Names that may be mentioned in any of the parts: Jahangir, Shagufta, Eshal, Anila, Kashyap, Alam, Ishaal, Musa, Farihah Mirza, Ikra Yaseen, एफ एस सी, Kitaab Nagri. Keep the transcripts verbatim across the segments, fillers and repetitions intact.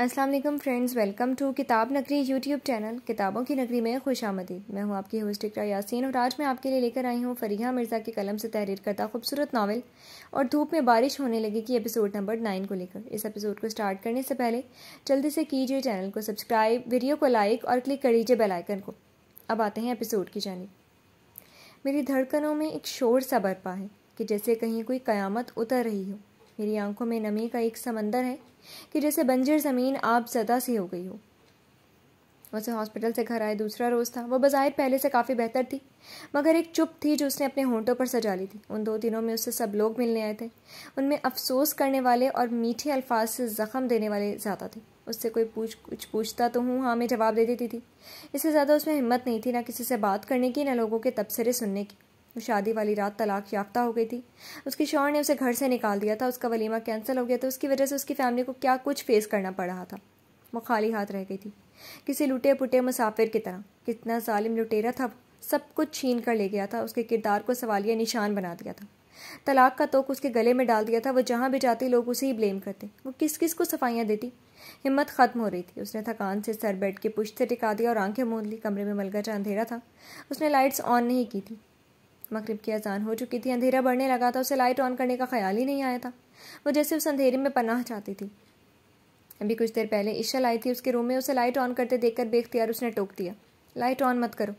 अस्सलाम वालेकुम friends, welcome to किताब नगरी यूट्यूब चैनल किताबों की नगरी में खुशामदीद। मैं हूं आपकी होस्ट इकरा यासीन और आज मैं आपके लिए लेकर आई हूं फरीहा मिर्ज़ा के कलम से तहरीर करता खूबसूरत नावल और धूप में बारिश होने लगी कि एपिसोड नंबर नाइन को लेकर। इस एपिसोड को स्टार्ट करने से पहले जल्दी से कीजिए चैनल को सब्सक्राइब, वीडियो को लाइक और क्लिक कर लीजिए बेल आइकन को। अब आते हैं एपिसोड की जानिब। मेरी धड़कनों में एक शोर सा बरपा है कि जैसे कहीं कोई क़यामत उतर रही हो। मेरी आंखों में नमी का एक समंदर है कि जैसे बंजर ज़मीन आप ज़दा सी हो गई हो। वैसे हॉस्पिटल से घर आए दूसरा रोज़ था। वो बज़ाहिर पहले से काफ़ी बेहतर थी, मगर एक चुप थी जो उसने अपने होंठों पर सजा ली थी। उन दो दिनों में उससे सब लोग मिलने आए थे। उनमें अफसोस करने वाले और मीठे अल्फाज से ज़ख़म देने वाले ज़्यादा थे। उससे कोई पूछ कुछ पूछता तो हूँ हाँ मैं जवाब दे देती थी। इससे ज़्यादा उसमें हिम्मत नहीं थी, ना किसी से बात करने की, ना लोगों के तबसरे सुनने की। वो शादी वाली रात तलाक याफ्ता हो गई थी। उसके शौहर ने उसे घर से निकाल दिया था, उसका वलीमा कैंसिल हो गया था। उसकी वजह से उसकी फैमिली को क्या कुछ फेस करना पड़ रहा था। वो खाली हाथ रह गई थी, किसी लुटे पुटे मुसाफिर की तरह। कितना जालिम लुटेरा था, सब कुछ छीन कर ले गया था। उसके किरदार को सवालिया निशान बना दिया था। तलाक का तोक उसके गले में डाल दिया था। वो जहाँ भी जाती लोग उसे ही ब्लेम करते। वो किस किस को सफाइयाँ देती। हिम्मत खत्म हो रही थी। उसने थकान से सर बैठ के पुश्त से टिका दिया और आंखें मूंद ली। कमरे में मलगजा अंधेरा था। उसने लाइट्स ऑन नहीं की थी। मगरिब की अजान हो चुकी थी। अंधेरा बढ़ने लगा था। उसे लाइट ऑन करने का ख्याल ही नहीं आया था। वो जैसे उस अंधेरे में पनाह चाहती थी। अभी कुछ देर पहले इशाल आई थी उसके रूम में। उसे लाइट ऑन करते देखकर बेख्तियार उसने टोक दिया, लाइट ऑन मत करो,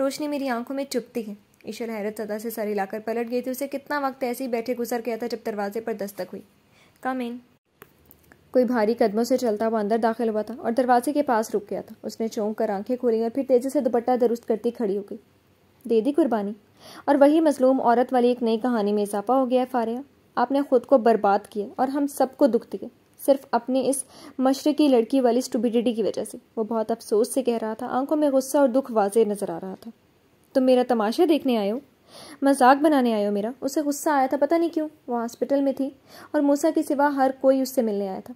रोशनी मेरी आंखों में चुभती है। इशाल हैरत सदा से सर हिलाकर पलट गई थी। उसे कितना वक्त ऐसे ही बैठे गुजर गया था जब दरवाजे पर दस्तक हुई। कम इन। कोई भारी कदमों से चलता हुआ अंदर दाखिल हुआ था और दरवाजे के पास रुक गया था। उसने चौंक कर आंखें खोली और फिर तेजी से दुपट्टा दुरुस्त करती खड़ी हो गई। दे दी कुर्बानी और वही मजलूम औरत वाली एक नई कहानी में इजाफा हो गया है। फारिहा, आपने खुद को बर्बाद किया और हम सबको दुख दिए, सिर्फ अपने इस मशरकी लड़की वाली स्टूपिडिटी की वजह से। वो बहुत अफसोस से कह रहा था। आंखों में गुस्सा और दुख वाज़ेह नजर आ रहा था। तुम मेरा तमाशा देखने आए हो, मजाक बनाने आए हो मेरा। उसे गुस्सा आया था, पता नहीं क्यों। वो हॉस्पिटल में थी और मूसा के सिवा हर कोई उससे मिलने आया था।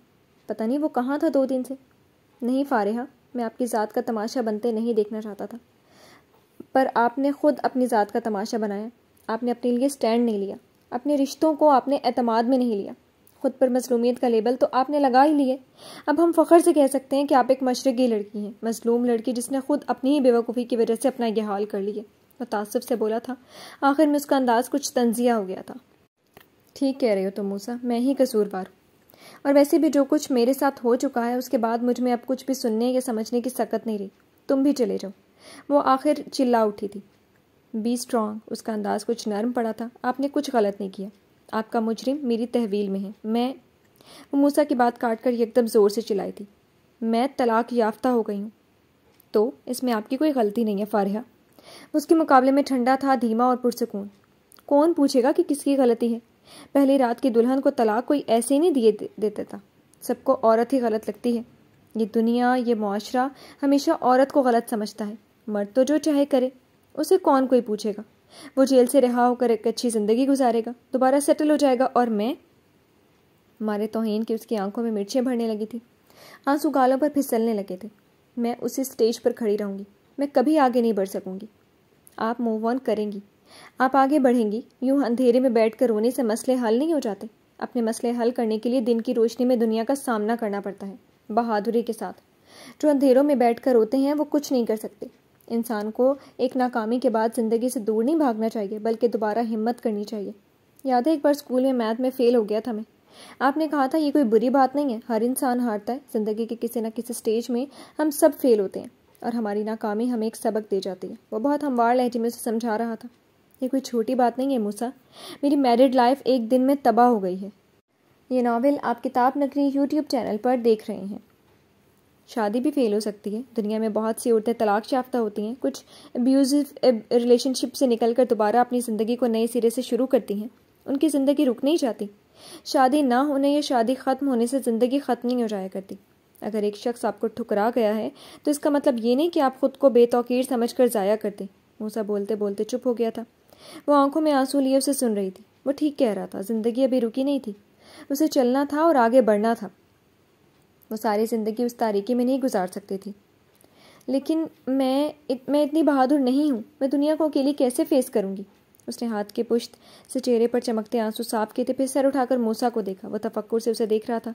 पता नहीं वो कहाँ था दो दिन से। नहीं फारिहा, मैं आपकी ज़ात का तमाशा बनते नहीं देखना चाहता था, पर आपने खुद अपनी ज़ात का तमाशा बनाया। आपने अपने लिए स्टैंड नहीं लिया, अपने रिश्तों को आपने एतमाद में नहीं लिया। खुद पर मजलूमियत का लेबल तो आपने लगा ही लिए। अब हम फ़ख्र से कह सकते हैं कि आप एक मशरक़ी लड़की हैं, मजलूम लड़की जिसने खुद अपनी ही बेवकूफ़ी की वजह से अपना यह हाल कर लिया। तो तासुब से बोला था। आखिर में उसका अंदाज़ कुछ तंजिया हो गया था। ठीक कह रहे हो तुम मूसा, मैं ही कसूरवार हूँ। और वैसे भी जो कुछ मेरे साथ हो चुका है उसके बाद मुझ में अब कुछ भी सुनने या समझने की सकत नहीं रही। तुम भी चले जाओ, वो आखिर चिल्ला उठी थी। Be strong. उसका अंदाज़ कुछ नरम पड़ा था। आपने कुछ गलत नहीं किया, आपका मुजरिम मेरी तहवील में है। मैं वो मूसा की बात काट कर एकदम ज़ोर से चिल्लाई थी। मैं तलाक याफ्ता हो गई हूँ, तो इसमें आपकी कोई गलती नहीं है फारिहा। उसके मुकाबले में ठंडा था, धीमा और पुरसकून। कौन पूछेगा कि किसकी गलती है। पहली रात की दुल्हन को तलाक कोई ऐसे नहीं दिए देता था। सबको औरत ही गलत लगती है। ये दुनिया, ये माशरा हमेशा औरत को गलत समझता है। मर्द तो जो चाहे करे, उसे कौन कोई पूछेगा। वो जेल से रिहा होकर एक अच्छी ज़िंदगी गुजारेगा, दोबारा सेटल हो जाएगा। और मैं मारे तौहीन की उसकी आंखों में मिर्चें भरने लगी थी। आंसू गालों पर फिसलने लगे थे। मैं उसी स्टेज पर खड़ी रहूँगी, मैं कभी आगे नहीं बढ़ सकूँगी। आप मूव ऑन करेंगी, आप आगे बढ़ेंगी। यूँ अंधेरे में बैठ कर रोने से मसले हल नहीं हो जाते। अपने मसले हल करने के लिए दिन की रोशनी में दुनिया का सामना करना पड़ता है, बहादुरी के साथ। जो अंधेरों में बैठ कर रोते हैं वो कुछ नहीं कर सकते। इंसान को एक नाकामी के बाद ज़िंदगी से दूर नहीं भागना चाहिए, बल्कि दोबारा हिम्मत करनी चाहिए। याद है एक बार स्कूल में मैथ में फ़ेल हो गया था मैं। आपने कहा था ये कोई बुरी बात नहीं है, हर इंसान हारता है। ज़िंदगी के किसी न किसी स्टेज में हम सब फेल होते हैं और हमारी नाकामी हमें एक सबक दे जाती है। वो बहुत हमवार लहजे में उसे समझा रहा था। ये कोई छोटी बात नहीं है मूसा, मेरी मैरिड लाइफ एक दिन में तबाह हो गई है। ये नावल आप किताब नगरी यूट्यूब चैनल पर देख रहे हैं। शादी भी फेल हो सकती है। दुनिया में बहुत सी औरतें तलाक याफ्ता होती हैं, कुछ अब्यूजिव रिलेशनशिप से निकलकर दोबारा अपनी ज़िंदगी को नए सिरे से शुरू करती हैं। उनकी ज़िंदगी रुक नहीं जाती। शादी ना होने या शादी ख़त्म होने से ज़िंदगी ख़त्म नहीं हो जाया करती। अगर एक शख्स आपको ठुकरा गया है तो इसका मतलब ये नहीं कि आप ख़ुद को बेतौकीर समझ कर ज़ाया करते। मूसा बोलते बोलते चुप हो गया था। वो आंखों में आंसू लिए उसे सुन रही थी। वो ठीक कह रहा था, ज़िंदगी अभी रुकी नहीं थी। उसे चलना था और आगे बढ़ना था। वो सारी ज़िंदगी उस तारीकी में नहीं गुजार सकती थी। लेकिन मैं इत, मैं इतनी बहादुर नहीं हूँ। मैं दुनिया को अकेली कैसे फेस करूँगी। उसने हाथ के पुश्त से चेहरे पर चमकते आंसू साफ किए थे, फिर सर उठाकर मूसा को देखा। वह तफक्कुर से उसे देख रहा था,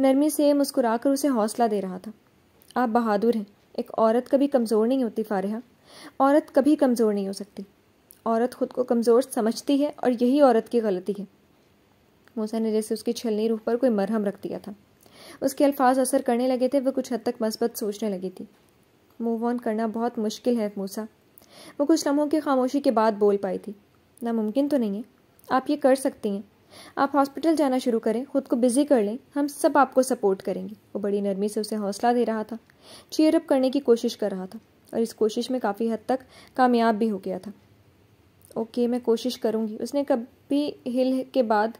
नरमी से मुस्कुराकर उसे हौसला दे रहा था। आप बहादुर हैं। एक औरत कभी कमज़ोर नहीं होती फारिहा, औरत कभी कमज़ोर नहीं हो सकती। औरत खुद को कमज़ोर समझती है और यही औरत की गलती है। मूसा ने जैसे उसकी छलनी रूह पर कोई मरहम रख दिया था। उसके अल्फाज असर करने लगे थे। वह कुछ हद तक मस्बत सोचने लगी थी। मूव ऑन करना बहुत मुश्किल है मूसा, वो कुछ लम्हों की खामोशी के बाद बोल पाई थी। नामुमकिन तो नहीं है, आप ये कर सकती हैं। आप हॉस्पिटल जाना शुरू करें, खुद को बिजी कर लें, हम सब आपको सपोर्ट करेंगे। वो बड़ी नरमी से उसे हौसला दे रहा था, चीयरअप करने की कोशिश कर रहा था और इस कोशिश में काफ़ी हद तक कामयाब भी हो गया था। ओके, मैं कोशिश करूँगी, उसने कभी हिल के बाद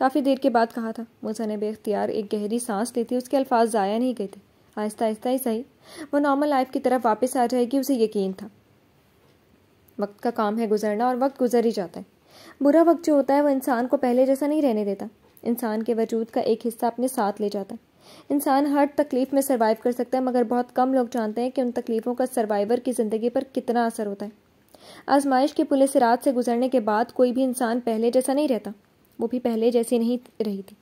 काफ़ी देर के बाद कहा था। मूसा ने बेख्तियार एक गहरी सांस ली थी। उसके अल्फाज ज़ाया नहीं गए थे। आहिस्ता आहिस्ता ही सही वो नॉर्मल लाइफ की तरफ वापस आ जाएगी, उसे यकीन था। वक्त का काम है गुजरना और वक्त गुजर ही जाता है। बुरा वक्त जो होता है वो इंसान को पहले जैसा नहीं रहने देता। इंसान के वजूद का एक हिस्सा अपने साथ ले जाता है। इंसान हर तकलीफ में सर्वाइव कर सकता है, मगर बहुत कम लोग जानते हैं कि उन तकलीफ़ों का सर्वाइवर की ज़िंदगी पर कितना असर होता है। आजमाइश के पुलिस रात से गुजरने के बाद कोई भी इंसान पहले जैसा नहीं रहता। वो भी पहले जैसी नहीं रही थी,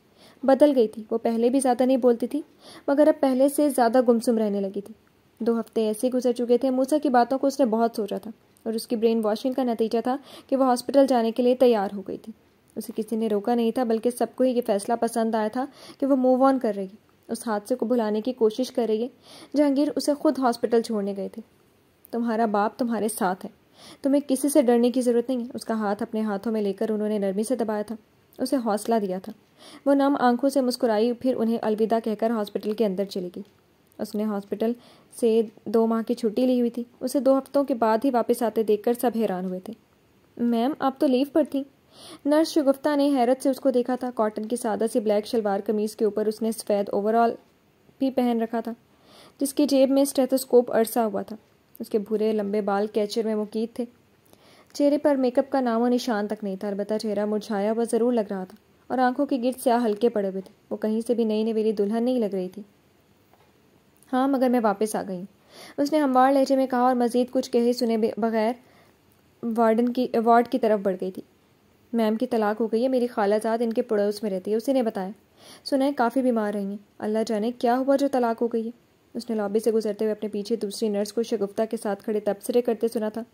बदल गई थी। वो पहले भी ज़्यादा नहीं बोलती थी, मगर अब पहले से ज़्यादा गुमसुम रहने लगी थी। दो हफ्ते ऐसे गुजर चुके थे। मूसा की बातों को उसने बहुत सोचा था और उसकी ब्रेन वॉशिंग का नतीजा था कि वह हॉस्पिटल जाने के लिए तैयार हो गई थी। उसे किसी ने रोका नहीं था, बल्कि सबको ही ये फैसला पसंद आया था कि वह मूव ऑन कर रही है, उस हादसे को भुलाने की कोशिश कर रही है। जहांगीर उसे खुद हॉस्पिटल छोड़ने गए थे। तुम्हारा बाप तुम्हारे साथ है, तुम्हें किसी से डरने की ज़रूरत नहीं है। उसका हाथ अपने हाथों में लेकर उन्होंने नरमी से दबाया था, उसे हौसला दिया था। वो नम आंखों से मुस्कुराई, फिर उन्हें अलविदा कहकर हॉस्पिटल के अंदर चली गई। उसने हॉस्पिटल से दो माह की छुट्टी ली हुई थी। उसे दो हफ्तों के बाद ही वापस आते देखकर सब हैरान हुए थे। मैम, आप तो लीव पर थीं। नर्स शगुफ्ता ने हैरत से उसको देखा था। कॉटन की सादा सी ब्लैक शलवार कमीज के ऊपर उसने सफ़ेद ओवरऑल भी पहन रखा था, जिसकी जेब में स्टेथोस्कोप अरसा हुआ था। उसके भूरे लंबे बाल कैचर में मुकीद थे। चेहरे पर मेकअप का नामो निशान तक नहीं था, अलबत्ता चेहरा मुरझाया हुआ ज़रूर लग रहा था और आंखों के गिर्द स्याह हल्के पड़े हुए थे। वो कहीं से भी नई नवेली दुल्हन नहीं लग रही थी। हाँ, मगर मैं वापस आ गई, उसने हमवार लहजे में कहा और मज़ीद कुछ कहे सुने बगैर वार्डन की वार्ड की तरफ बढ़ गई थी। मैम की तलाक हो गई है, मेरी खालाजात इनके पड़ोस में रहती है, उसी ने बताया। सुना है काफ़ी बीमार रही हैं, अल्लाह जाने क्या हुआ जो तलाक हो गई है। उसने लॉबी से गुजरते हुए अपने पीछे दूसरी नर्स को शगुफ्ता के साथ खड़े तबसरे करते सुना था।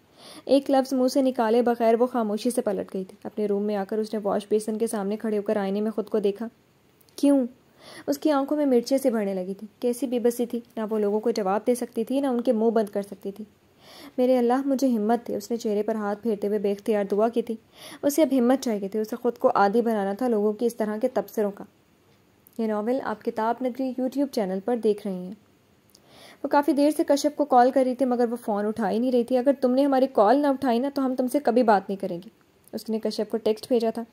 एक लफ्ज़ मुंह से निकाले बगैर वो खामोशी से पलट गई थी। अपने रूम में आकर उसने वॉश बेसिन के सामने खड़े होकर आईने में खुद को देखा। क्यों? उसकी आंखों में मिर्चें से भरने लगी थी। कैसी बेबसी थी, ना वो लोगों को जवाब दे सकती थी, ना उनके मुंह बंद कर सकती थी। मेरे अल्लाह, मुझे हिम्मत दे, उसने चेहरे पर हाथ फेरते हुए बेख्तियार दुआ की थी। उसे अब हिम्मत चाहिए थी। उसे खुद को आदी बनाना था लोगों की इस तरह के तबसरों का। यह नावल आप किताब नगरी यूट्यूब चैनल पर देख रहे हैं। वो काफ़ी देर से कश्यप को कॉल कर रही थी, मगर वो फ़ोन उठा ही नहीं रही थी। अगर तुमने हमारी कॉल ना उठाई ना तो हम तुमसे कभी बात नहीं करेंगे, उसने कश्यप को टेक्स्ट भेजा था।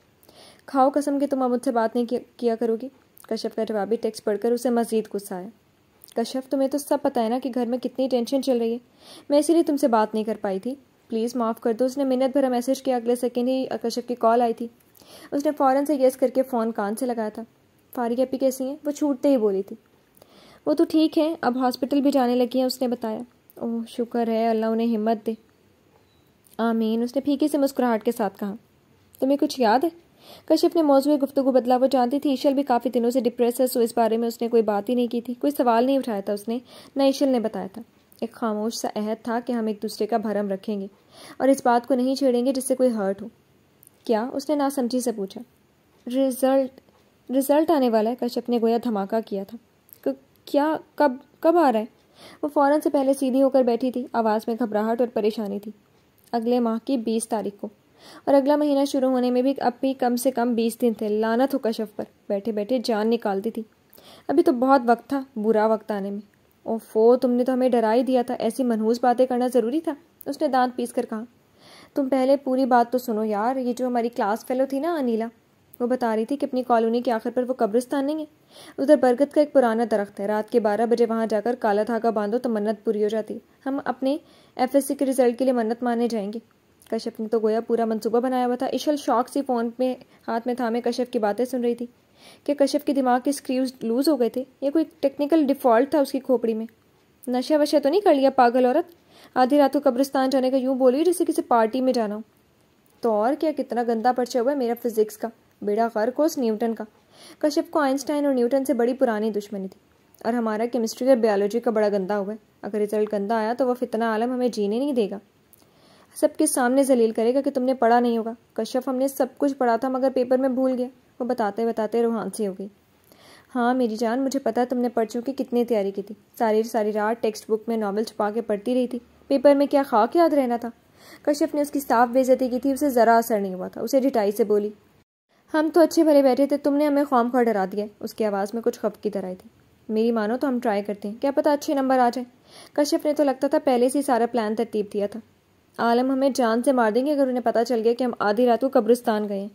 खाओ कसम कि तुम अब मुझसे बात नहीं किया करोगी। कश्यप का जवाबी टेक्स्ट पढ़कर उसे मज़ीद गुस्सा आया। कश्यप, तुम्हें तो सब पता है ना कि घर में कितनी टेंशन चल रही है, मैं इसीलिए तुमसे बात नहीं कर पाई थी, प्लीज़ माफ़ कर दो। उसने मिनट भरा मैसेज किया। अगले सेकंड ही कश्यप की कॉल आई थी। उसने फ़ौरन से येस करके फ़ोन कान से लगाया था। फारिहा अपी कैसी हैं? वो छूटते ही बोली थी। वो तो ठीक है, अब हॉस्पिटल भी जाने लगी हैं, उसने बताया। ओह, शुक्र है, अल्लाह उन्हें हिम्मत दे। आमीन, उसने फीकी से मुस्कुराहट के साथ कहा। तुम्हें कुछ याद है? कश्यप ने मौजूद गुफ्तगू बदला। वो जानती थी ईशल भी काफ़ी दिनों से डिप्रेस है, सो इस बारे में उसने कोई बात ही नहीं की थी, कोई सवाल नहीं उठाया था उसने, न ईशल ने बताया था। एक खामोश सा अहद था कि हम एक दूसरे का भरम रखेंगे और इस बात को नहीं छेड़ेंगे जिससे कोई हर्ट हो। क्या? उसने नासमझी से पूछा। रिजल्ट रिज़ल्ट आने वाला है, कश्यप ने गोया धमाका किया था। क्या? कब कब आ रहा है? वो फ़ौरन से पहले सीधी होकर बैठी थी। आवाज़ में घबराहट और परेशानी थी। अगले माह की बीस तारीख को, और अगला महीना शुरू होने में भी अब भी कम से कम बीस दिन थे। लानत हो कश्यप पर, बैठे बैठे जान निकालती थी। अभी तो बहुत वक्त था बुरा वक्त आने में। ओफो, तुमने तो हमें डरा ही दिया था, ऐसी मनहूस बातें करना ज़रूरी था, उसने दांत पीस कर कहा। तुम पहले पूरी बात तो सुनो यार। ये जो हमारी क्लास फेलो थी ना अनिला, वो बता रही थी कि अपनी कॉलोनी के आखिर पर वो कब्रिस्तान नहीं है, उधर बरगद का एक पुराना दरख्त है, रात के बारह बजे वहाँ जाकर काला धागा बांधो तो मन्नत पूरी हो जाती। हम अपने एफ एस सी के रिजल्ट के लिए मन्नत माने जाएंगे। कश्यप ने तो गोया पूरा मंसूबा बनाया हुआ था। इशल शौक से फ़ोन में हाथ में थामे कश्यप की बातें सुन रही थी कि कश्यप के दिमाग के स्क्रूज लूज़ हो गए थे या कोई टेक्निकल डिफ़ॉल्ट था उसकी खोपड़ी में। नशा वशा तो नहीं कर लिया पागल औरत? आधी रात को कब्रिस्तान जाने का यूँ बोली जैसे किसी पार्टी में जाना हो। तो और क्या, कितना गंदा पर्चा हुआ है मेरा फिजिक्स का, बेड़ा गर्क हो उस न्यूटन का। कश्यप को आइंस्टाइन और न्यूटन से बड़ी पुरानी दुश्मनी थी और हमारा केमिस्ट्री और बायोलॉजी का बड़ा गंदा हुआ है। अगर रिजल्ट गंदा आया तो वह फितना आलम हमें जीने नहीं देगा, सबके सामने जलील करेगा कि तुमने पढ़ा नहीं होगा। कश्यप, हमने सब कुछ पढ़ा था मगर पेपर में भूल गया। वो बताते बताते रूहान से हो गई। हाँ मेरी जान, मुझे पता है तुमने पर्चों की कितनी तैयारी की थी। सारी सारी रात टेक्स्ट बुक में नॉवल छुपा के पढ़ती रही थी। पेपर में क्या खाक याद रहना था। कश्यप ने उसकी साफ बेइज्जती की थी, उसे ज़रा असर नहीं हुआ था। उसे रिटाई से बोली, हम तो अच्छे भले बैठे थे, तुमने हमें ख्वामखा डरा दिया। उसकी आवाज़ में कुछ खप की तरह थी। मेरी मानो तो हम ट्राई करते हैं, क्या पता अच्छे नंबर आ जाए। कश्यप ने तो लगता था पहले से ही सारा प्लान तरतीब दिया था। आलम हमें जान से मार देंगे अगर उन्हें पता चल गया कि हम आधी रात को कब्रिस्तान गए।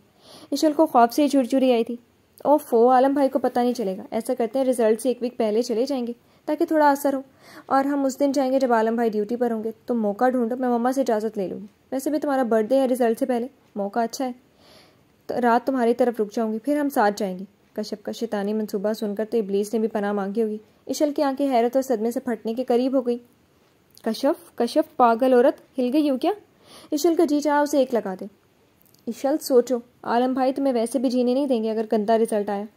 इशल को ख्वाब से ही झुरझुरी आई थी। ओफो, आलम भाई को पता नहीं चलेगा। ऐसा करते हैं रिजल्ट से एक वीक पहले चले जाएंगे ताकि थोड़ा असर हो, और हम उस दिन जाएंगे जब आलम भाई ड्यूटी पर होंगे। तुम मौका ढूंढो, मैं मम्मा से इजाज़त ले लूँगी। वैसे भी तुम्हारा बर्थडे है रिजल्ट से पहले, मौका अच्छा है। तो रात तुम्हारी तरफ रुक जाऊँगी, फिर हम साथ जाएंगे। कश्यप का शैतानी मंसूबा सुनकर तो इब्लीस ने भी पनाह मांगी होगी। इशल की आंखें हैरत और सदमे से फटने के करीब हो गई। कश्यप, कश्यप पागल औरत, हिल गई यूँ क्या? इशल का जी चाहा उसे एक लगा दे। इशल, सोचो, आलम भाई तुम्हें वैसे भी जीने नहीं देंगे अगर गंदा रिजल्ट आया।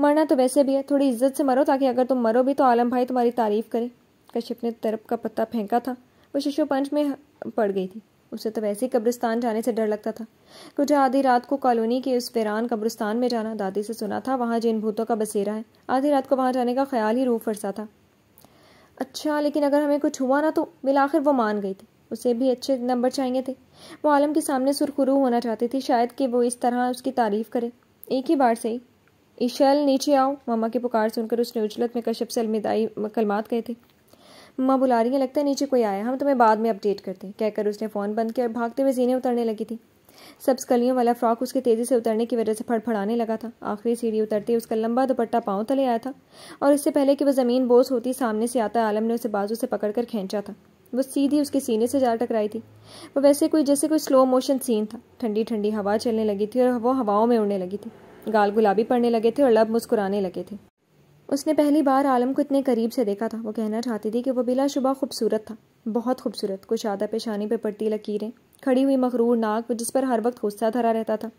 मरना तो वैसे भी है, थोड़ी इज्जत से मरो ताकि अगर तुम मरो भी तो आलम भाई तुम्हारी तारीफ करें। कश्यप ने तरफ का पत्ता फेंका था। वो शिशु पंच में पड़ गई थी। उसे तो वैसे ही कब्रिस्तान जाने से डर लगता था। कुछ आधी रात को कॉलोनी के उस वीरान कब्रिस्तान में जाना, दादी से सुना था वहाँ जिन भूतों का बसेरा है। आधी रात को वहाँ जाने का ख्याल ही रूह फरसा था। अच्छा, लेकिन अगर हमें कुछ हुआ ना तो? बिलाखिर वो मान गई थी। उसे भी अच्छे नंबर चाहिए थे। वो आलम के सामने सुरखरू होना चाहती थी, शायद कि वो इस तरह उसकी तारीफ करे। एक ही बार से ही। इशल, नीचे आओ। मम्मा की पुकार सुनकर उसने उजलत में कश्यप से अलविदाई कलमात कहे थे। मम्मा बुला रही है, लगता है नीचे कोई आया, हम तुम्हें बाद में अपडेट करते हैं, कहकर उसने फ़ोन बंद किया और भागते हुए जीने उतरने लगी थी। सब कलियों वाला फ्रॉक उसके तेज़ी से उतरने की वजह से फड़फड़ाने लगा था। आखिरी सीढ़ी उतरते उसका लंबा दुपट्टा पाँव तले आया था और इससे पहले कि वह ज़मीन बोस होती सामने से आता आलम ने उसे बाजू से पकड़कर खींचा था। वो सीधी उसके सीने से जा टकराई थी। वो वैसे कोई जैसे कोई स्लो मोशन सीन था। ठंडी ठंडी हवा चलने लगी थी और वो हवाओं में उड़ने लगी थी। गाल गुलाबी पड़ने लगे थे और लब मुस्कुराने लगे थे। उसने पहली बार आलम को इतने करीब से देखा था। वो कहना चाहती थी कि वो बिलाशुबा खूबसूरत था, बहुत खूबसूरत। कुछ आधा पेशानी पर पड़ती लकीरें, खड़ी हुई मखरूर नाक जिस पर हर वक्त गुस्सा धरा रहता था,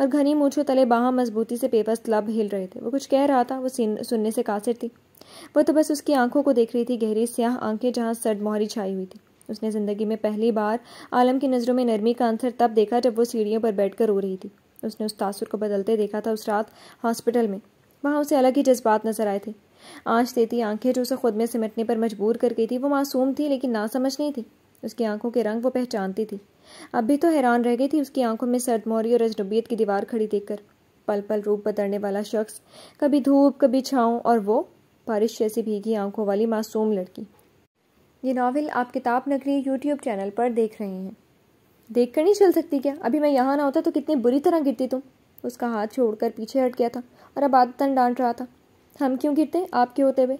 और घनी मूँछों तले बाहाँ मजबूती से पेपर्स लब हिल रहे थे। वो कुछ कह रहा था, वो सुनने से कासिर थी। वो तो बस उसकी आंखों को देख रही थी, गहरी स्याह आंखें जहाँ सर्द मोहरी छाई हुई थी। उसने ज़िंदगी में पहली बार आलम की नज़रों में नरमी का अंसर तब देखा जब वो सीढ़ियों पर बैठकर रो रही थी। उसने उस तासुर को बदलते देखा था उस रात हॉस्पिटल में। वहाँ उसे अलग ही जज्बात नजर आए थे। आँच देती आंखें जो उसे खुद में सिमटने पर मजबूर कर गई थी। वो मासूम थी लेकिन नासमझ नहीं थी। उसकी आंखों के रंग वो पहचानती थी। अब भी तो हैरान रह गई थी उसकी आंखों में सर्द मोहरी और अजनबियत की दीवार खड़ी देखकर। पल पल रूप बदलने वाला शख्स, कभी धूप कभी छाँव, और वो बारिश जैसी भीगी आंखों वाली मासूम लड़की। ये नावल आप किताब नगरी यूट्यूब चैनल पर देख रहे हैं। देख कर नहीं चल सकती क्या? अभी मैं यहाँ ना होता तो कितनी बुरी तरह गिरती तुम। उसका हाथ छोड़कर पीछे हट गया था और अब आदतन डांट रहा था। हम क्यों गिरते आपके होते हुए?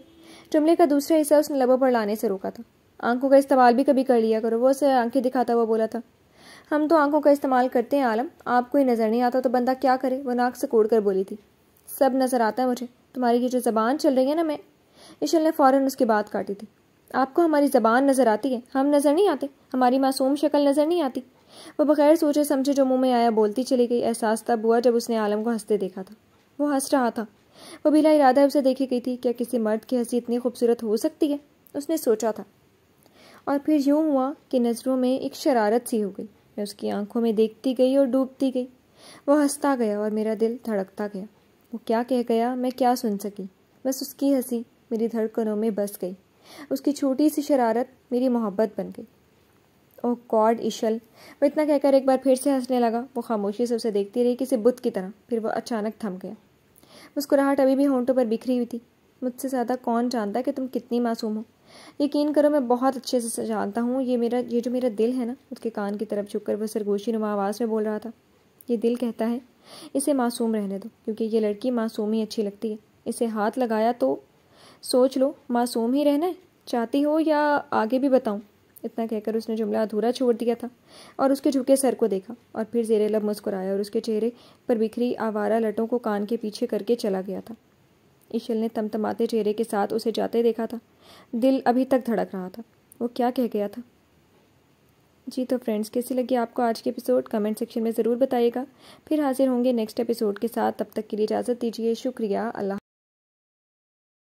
जुमले का दूसरा हिस्सा उसने लबों पर लाने से रोका था। आंखों का इस्तेमाल भी कभी कर लिया करो, वो उसे आंखें दिखाता हुआ बोला था। हम तो आंखों का इस्तेमाल करते हैं आलम, आपको ही नज़र नहीं आता तो बंदा क्या करे, वो नाक से कोड़ कर बोली थी। सब नज़र आता है मुझे, तुम्हारी ये जो ज़बान चल रही है ना। मैं, इशल ने फ़ौरन उसकी बात काटी थी। आपको हमारी ज़बान नज़र आती है, हम नज़र नहीं आते, हमारी मासूम शक्ल नज़र नहीं आती। वो बगैर सोचे समझे जो मुंह में आया बोलती चली गई। एहसास तब हुआ जब उसने आलम को हंसते देखा था। वो हंस रहा था। वो बिला इरादा उसे देखी गई थी। क्या किसी मर्द की हंसी इतनी खूबसूरत हो सकती है, उसने सोचा था। और फिर यूँ हुआ कि नज़रों में एक शरारत सी हो गई। मैं उसकी आंखों में देखती गई और डूबती गई। वो हंसता गया और मेरा दिल धड़कता गया। वो क्या कह गया मैं क्या सुन सकी, बस उसकी हंसी मेरी धड़कनों में बस गई। उसकी छोटी सी शरारत मेरी मोहब्बत बन गई। ओह गॉड इशल, वो इतना कहकर एक बार फिर से हंसने लगा। वो खामोशी से उसे देखती रही किसी बुत की तरह। फिर वो अचानक थम गया। मुस्कुराहट अभी भी होंठों पर बिखरी हुई थी। मुझसे ज़्यादा कौन जानता कि तुम कितनी मासूम हो, यकीन करो मैं बहुत अच्छे से जानता हूँ। ये मेरा ये जो मेरा दिल है ना, उसके कान की तरफ झुककर वो सरगोशी नुमा आवाज़ में बोल रहा था। ये दिल कहता है इसे मासूम रहने दो, क्योंकि ये लड़की मासूम ही अच्छी लगती है। इसे हाथ लगाया तो सोच लो मासूम ही रहना है, चाहती हो या आगे भी बताऊं? इतना कहकर उसने जुमला अधूरा छोड़ दिया था और उसके झुके सर को देखा और फिर ज़ेरे लब मुस्कुराया और उसके चेहरे पर बिखरी आवारा लटों को कान के पीछे करके चला गया था। इशल ने तमतमाते चेहरे के साथ उसे जाते देखा था। दिल अभी तक धड़क रहा था। वो क्या कह गया था? जी तो फ्रेंड्स, कैसी लगी आपको आज के एपिसोड? कमेंट सेक्शन में ज़रूर बताइएगा। फिर हाजिर होंगे नेक्स्ट एपिसोड के साथ। तब तक के लिए इजाज़त दीजिए। शुक्रिया। अल्लाह।